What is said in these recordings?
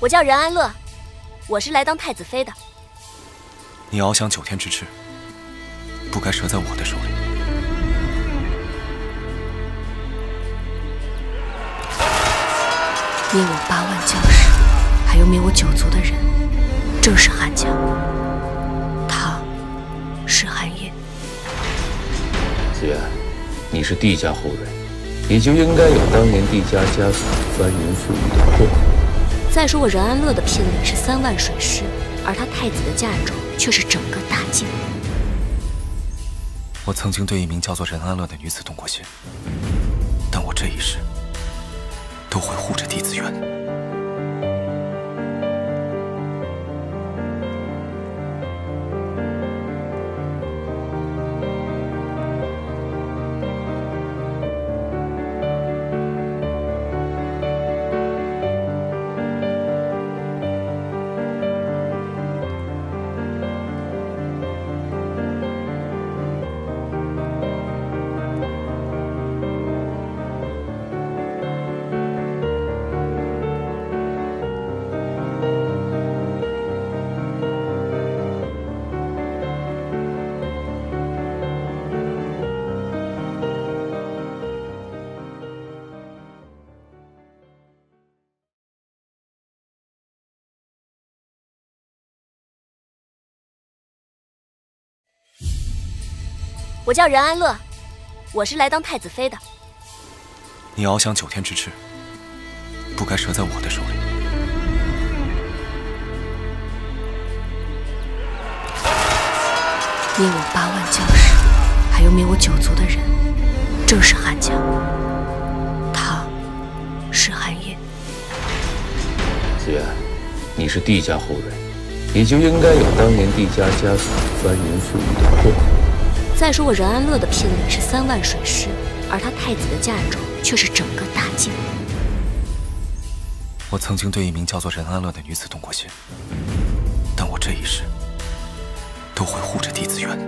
我叫任安乐，我是来当太子妃的。你翱翔九天之志，不该折在我的手里。 灭我8万将士，还有灭我9族的人，正是韩家。他，是韩烨。子渊，你是帝家后人，也就应该有当年帝家家族翻云覆雨的祸。再说我任安乐的聘礼是3万水师，而他太子的嫁妆却是整个大晋。我曾经对一名叫做任安乐的女子动过心，但我这一世。 都会护着帝子渊。我叫任安乐，我是来当太子妃的。你翱翔9天之志，不该折在我的手里。灭我8万将士，还有灭我9族的人，正是韩家。他，是韩烨。子渊，你是帝家后人，也就应该有当年帝家家族翻云覆雨的祸。 再说我任安乐的聘礼是3万水师，而他太子的嫁妆却是整个大晋。我曾经对一名叫做任安乐的女子动过心，但我这一世都会护着帝子渊。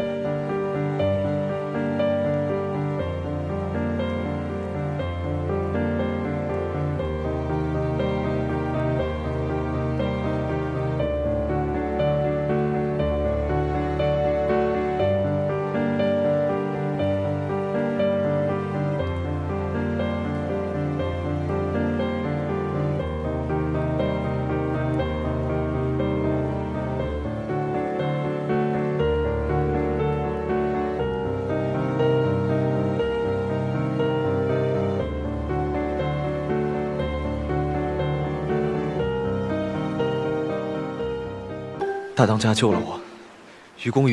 大当家救了我，于公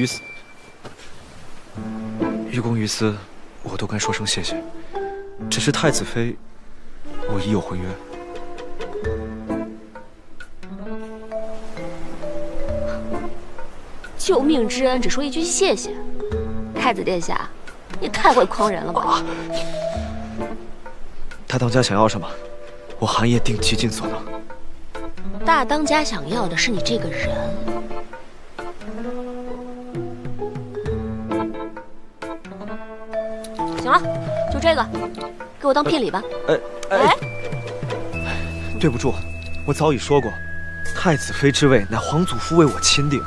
于私，我都该说声谢谢。只是太子妃，我已有婚约。救命之恩，只说一句谢谢。太子殿下，你太会诓人了吧！大当家想要什么，我韩烨定极尽所能。大当家想要的是你这个人。 行了，就这个，给我当聘礼吧。对不住，我早已说过，太子妃之位乃皇祖父为我钦定，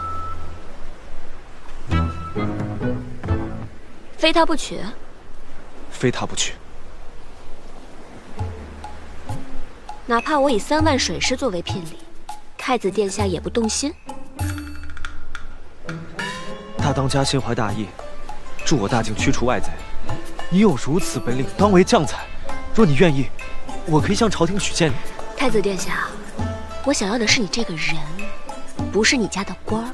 非他不娶。非他不娶。哪怕我以3万水师作为聘礼，太子殿下也不动心。大当家心怀大义，助我大晋驱除外贼。 你有如此本领，当为将才。若你愿意，我可以向朝廷举荐你。太子殿下，我想要的是你这个人，不是你家的官儿。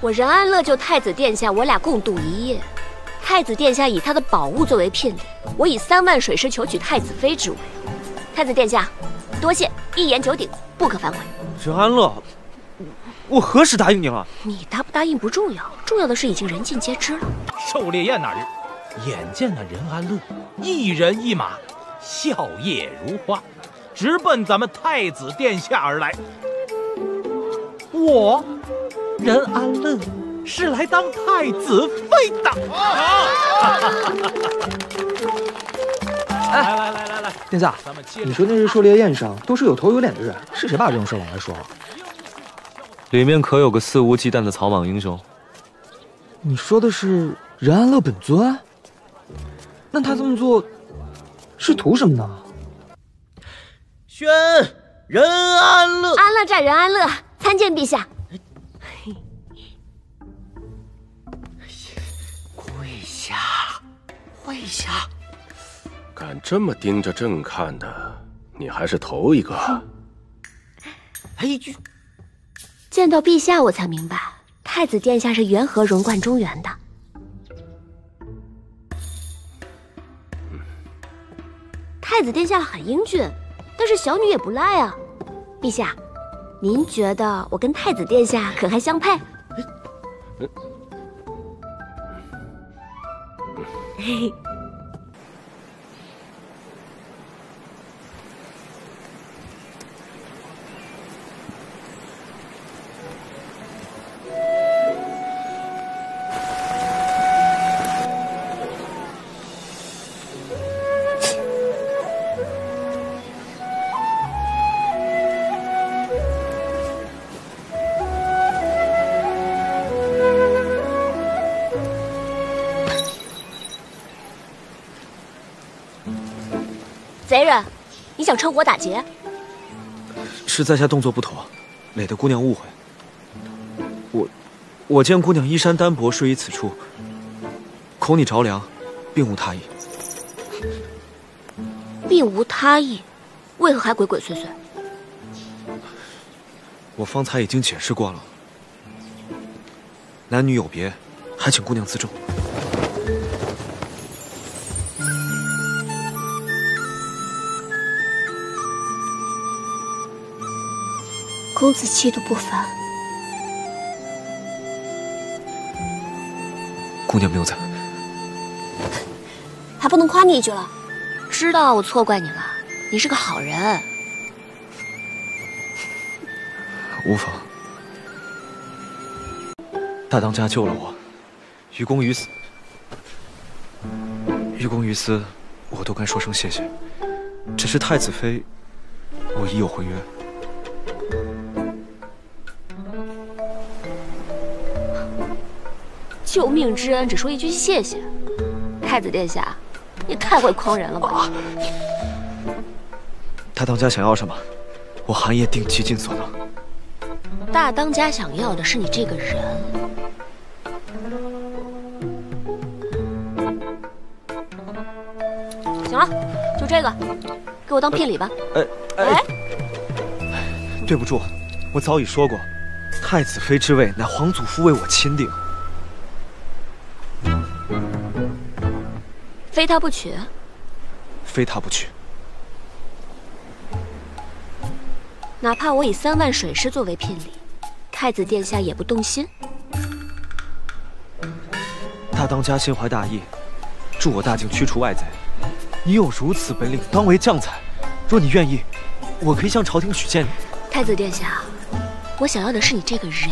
我任安乐救太子殿下，我俩共度一夜。太子殿下以他的宝物作为聘礼，我以3万水师求取太子妃之位。太子殿下，多谢，一言九鼎，不可反悔。任安乐，我何时答应你了？你答不答应不重要，重要的是已经人尽皆知了。狩猎宴那日。 眼见那任安乐一人一马，笑靥如花，直奔咱们太子殿下而来。我任安乐是来当太子妃的。来，丁子，你说那日狩猎宴上都是有头有脸的人，是谁把这种事往外说了？里面可有个肆无忌惮的草莽英雄。你说的是仁安乐本尊？那他这么做是图什么呢？宣仁安乐，安乐寨仁安乐，参见陛下。 陛下，敢这么盯着朕看的，你还是头一个。哎，见到陛下，我才明白，太子殿下是缘何荣冠中原的。太子殿下很英俊，但是小女也不赖啊。陛下，您觉得我跟太子殿下可还相配？嘿。 贼人，你想趁火打劫？是在下动作不妥，累得姑娘误会。我见姑娘衣衫单薄，睡于此处，恐你着凉，并无他意。并无他意，为何还鬼鬼祟祟？我方才已经解释过了，男女有别，还请姑娘自重。 公子气度不凡，姑娘谬赞，还不能夸你一句了。知道我错怪你了，你是个好人。无妨，大当家救了我，于公于私，我都该说声谢谢。只是太子妃，我已有婚约。 救命之恩，只说一句谢谢。太子殿下，你太会诓人了吧！大当家想要什么，我寒夜定其尽所能。大当家想要的是你这个人。行了，就这个，给我当聘礼吧。对不住，我早已说过，太子妃之位乃皇祖父为我钦定。 非他不娶，非他不娶。哪怕我以3万水师作为聘礼，太子殿下也不动心。大当家心怀大义，助我大境驱除外贼。你有如此本领，当为将才。若你愿意，我可以向朝廷举荐你。太子殿下，我想要的是你这个人，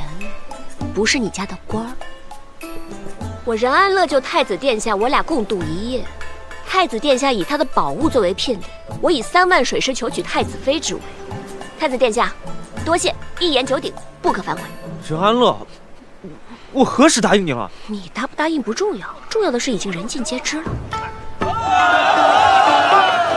不是你家的官儿。 我仁安乐救太子殿下，我俩共度一夜。太子殿下以他的宝物作为聘礼，我以3万水师求取太子妃之位。太子殿下，多谢，一言九鼎，不可反悔。仁安乐，我何时答应你了？你答不答应不重要，重要的是已经人尽皆知了。